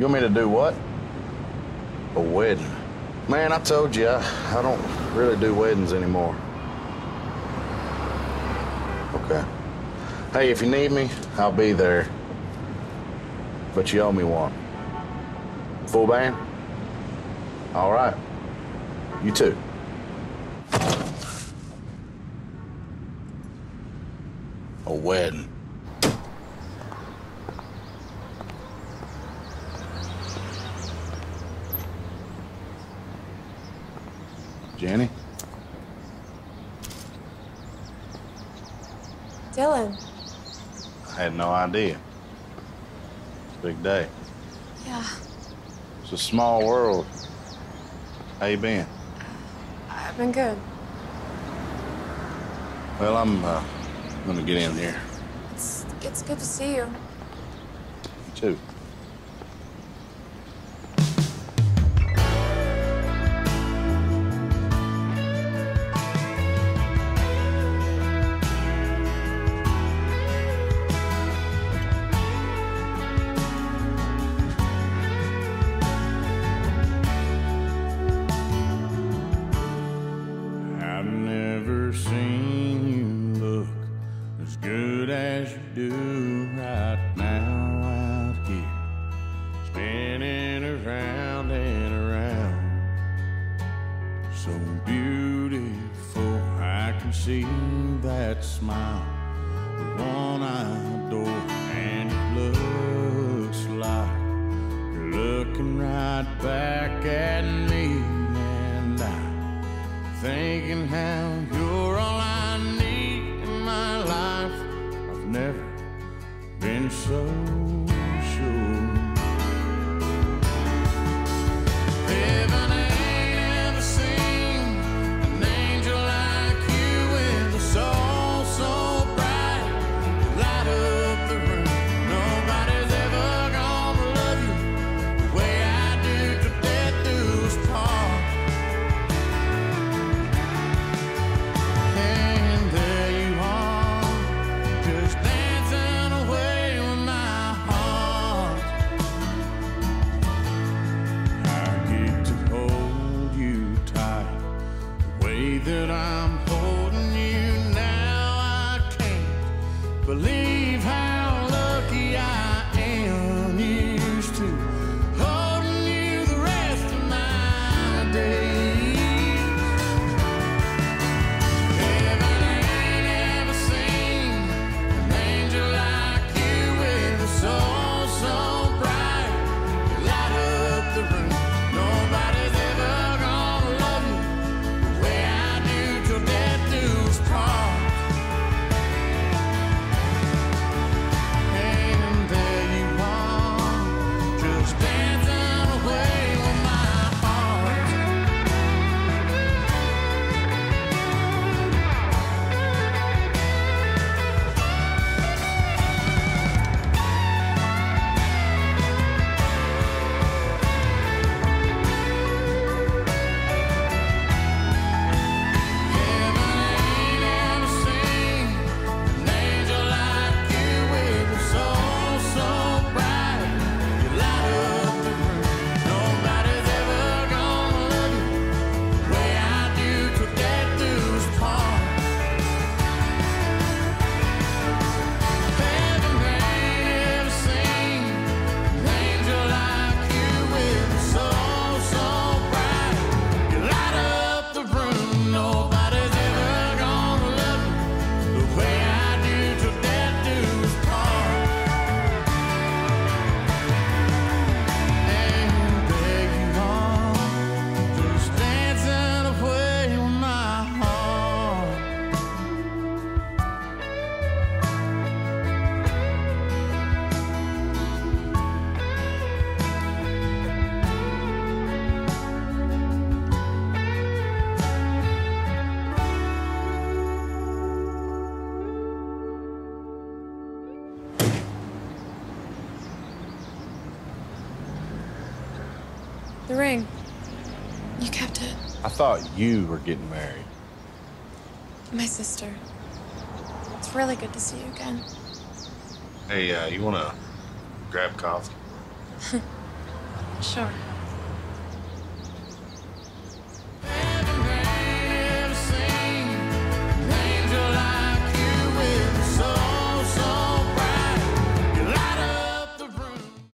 You want me to do what? A wedding. Man, I told you, I don't really do weddings anymore. Okay. Hey, if you need me, I'll be there. But you owe me one. Full band? All right. You too. A wedding. Jenny? Dylan. I had no idea. It's a big day. Yeah. It's a small world. How you been? I've been good. Well, I'm gonna get in here. It's good to see you. You too. So beautiful, I can see that smile, the one I adore, and it looks like you're looking right back at me, and I'm thinking how you're all I need in my life. I've never been so sure. Heaven that I'm holding you now, I can't believe how lucky I am. Used to holding you the rest of my days. Heaven ain't ever seen an angel like you, with a soul so bright, you light up the room. Nobody's ever gonna love you the way I. The ring. You kept it. I thought you were getting married. My sister. It's really good to see you again. Hey, you wanna grab coffee? Sure.